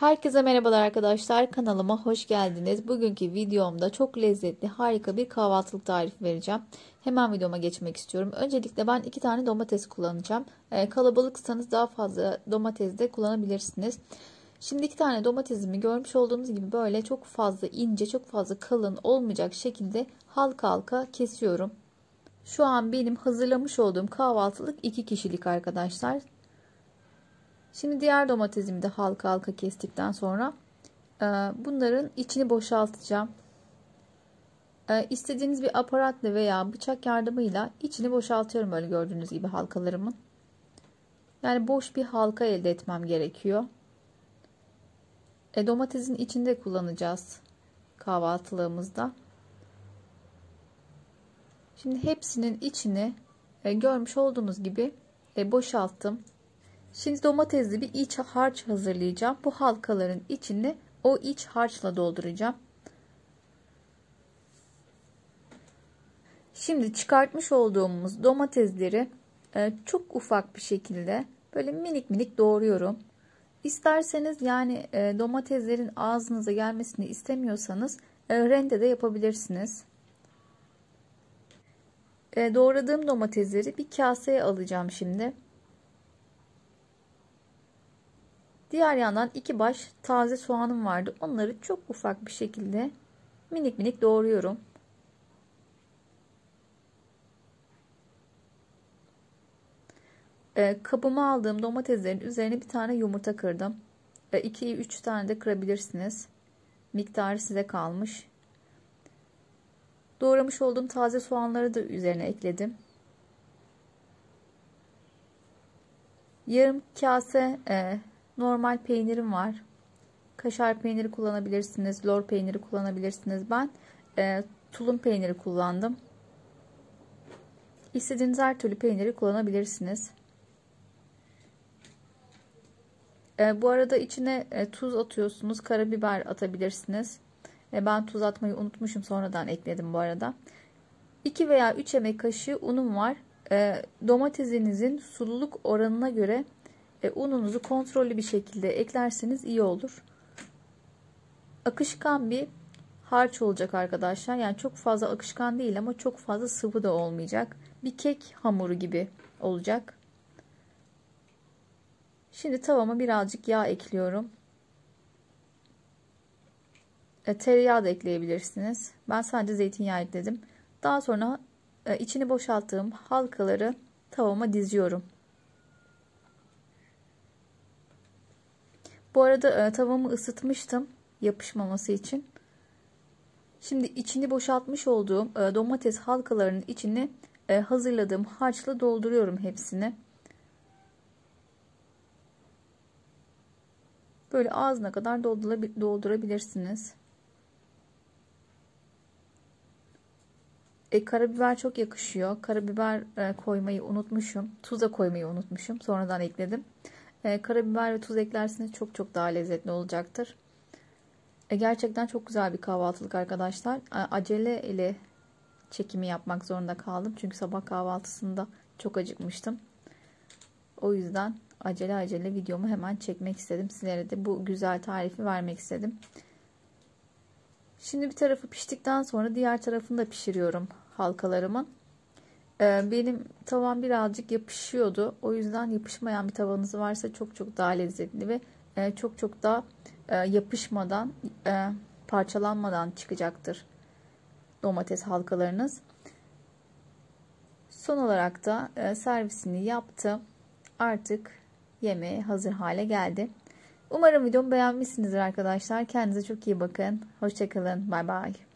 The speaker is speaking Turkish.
Herkese merhabalar arkadaşlar, kanalıma hoş geldiniz. Bugünkü videomda çok lezzetli harika bir kahvaltılık tarifi vereceğim. Hemen videoma geçmek istiyorum. Öncelikle ben 2 tane domates kullanacağım. Kalabalıksanız daha fazla domates de kullanabilirsiniz. Şimdi 2 tane domatesimi görmüş olduğunuz gibi böyle çok fazla ince, çok fazla kalın olmayacak şekilde halka halka kesiyorum. Şu an benim hazırlamış olduğum kahvaltılık 2 kişilik arkadaşlar. Şimdi diğer domatesimi de halka halka kestikten sonra bunların içini boşaltacağım. İstediğiniz bir aparatla veya bıçak yardımıyla içini boşaltıyorum, öyle gördüğünüz gibi halkalarımın. Yani boş bir halka elde etmem gerekiyor. Domatesin içinde kullanacağız kahvaltılığımızda. Şimdi hepsinin içini görmüş olduğunuz gibi boşalttım. Şimdi domatesli bir iç harç hazırlayacağım. Bu halkaların içini o iç harçla dolduracağım. Şimdi çıkartmış olduğumuz domatesleri çok ufak bir şekilde böyle minik minik doğruyorum. İsterseniz yani domateslerin ağzınıza gelmesini istemiyorsanız rende de yapabilirsiniz. Doğradığım domatesleri bir kaseye alacağım şimdi. Diğer yandan 2 baş taze soğanım vardı. Onları çok ufak bir şekilde minik minik doğruyorum. Kabıma aldığım domateslerin üzerine bir tane yumurta kırdım. 2-3 tane de kırabilirsiniz. Miktarı size kalmış. Doğramış olduğum taze soğanları da üzerine ekledim. Yarım kase normal peynirim var. Kaşar peyniri kullanabilirsiniz. Lor peyniri kullanabilirsiniz. Ben tulum peyniri kullandım. İstediğiniz her türlü peyniri kullanabilirsiniz. Bu arada içine tuz atıyorsunuz. Karabiber atabilirsiniz. Ben tuz atmayı unutmuşum. Sonradan ekledim bu arada. 2 veya 3 yemek kaşığı unum var. Domatesinizin sululuk oranına göre ununuzu kontrollü bir şekilde eklerseniz iyi olur. Akışkan bir harç olacak arkadaşlar. Yani çok fazla akışkan değil ama çok fazla sıvı da olmayacak. Bir kek hamuru gibi olacak. Şimdi tavama birazcık yağ ekliyorum. Tereyağı da ekleyebilirsiniz. Ben sadece zeytinyağı ekledim. Daha sonra içini boşalttığım halkaları tavama diziyorum. Bu arada tavamı ısıtmıştım yapışmaması için. Şimdi içini boşaltmış olduğum domates halkalarının içini hazırladığım harçla dolduruyorum hepsini. Böyle ağzına kadar doldurabilirsiniz. Karabiber çok yakışıyor. Karabiber koymayı unutmuşum. Tuz da koymayı unutmuşum. Sonradan ekledim. Karabiber ve tuz eklerseniz çok çok daha lezzetli olacaktır. Gerçekten çok güzel bir kahvaltılık arkadaşlar. Acele ile çekimi yapmak zorunda kaldım. Çünkü sabah kahvaltısında çok acıkmıştım. O yüzden acele videomu hemen çekmek istedim. Sizlere de bu güzel tarifi vermek istedim. Şimdi bir tarafı piştikten sonra diğer tarafını da pişiriyorum halkalarımın. Benim tavam birazcık yapışıyordu. O yüzden yapışmayan bir tavanız varsa çok çok daha lezzetli ve çok çok daha yapışmadan, parçalanmadan çıkacaktır domates halkalarınız. Son olarak da servisini yaptım. Artık yemeğe hazır hale geldi. Umarım videomu beğenmişsinizdir arkadaşlar. Kendinize çok iyi bakın. Hoşçakalın. Bay bay.